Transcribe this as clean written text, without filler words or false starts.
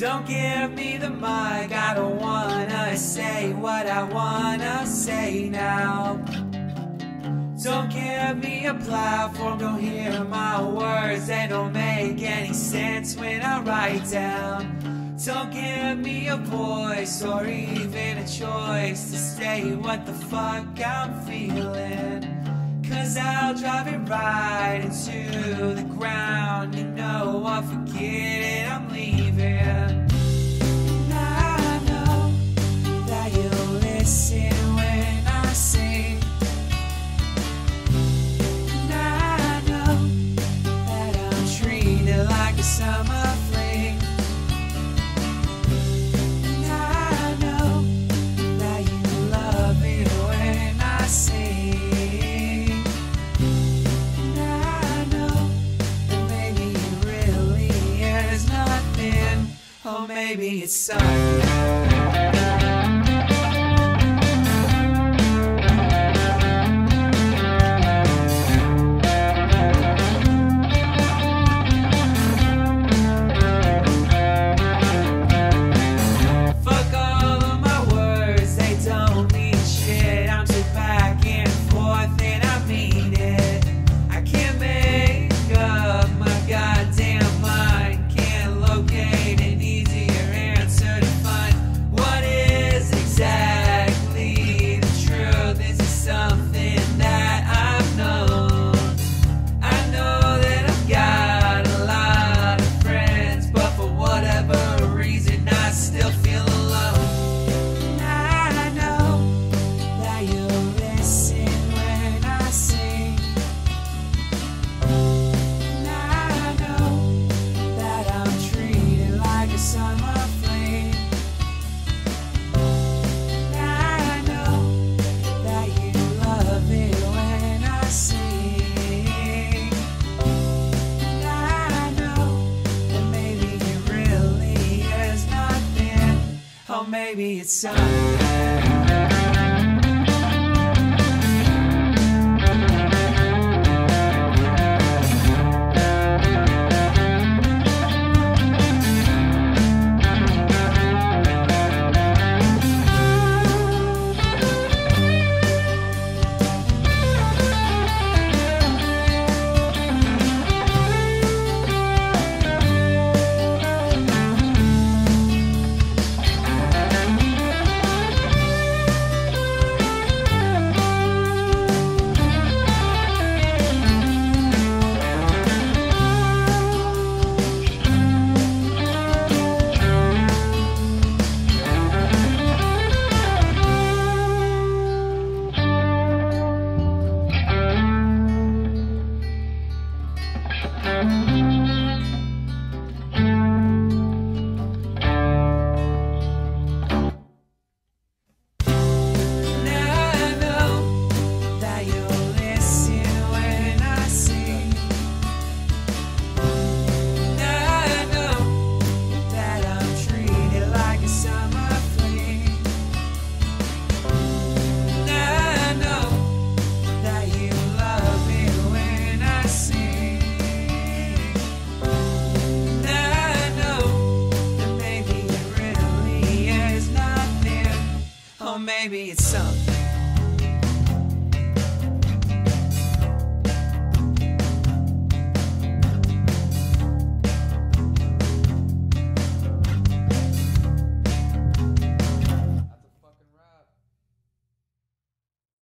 Don't give me the mug, I don't wanna say what I wanna say now. Don't give me a platform, don't hear my words, they don't make any sense when I write down. Don't give me a voice or even a choice to say what the fuck I'm feeling. Cause I'll drive it right into the ground, you know I'll forget it, I'm leaving. Oh, maybe it's sun. Maybe it's sun. Maybe it's something.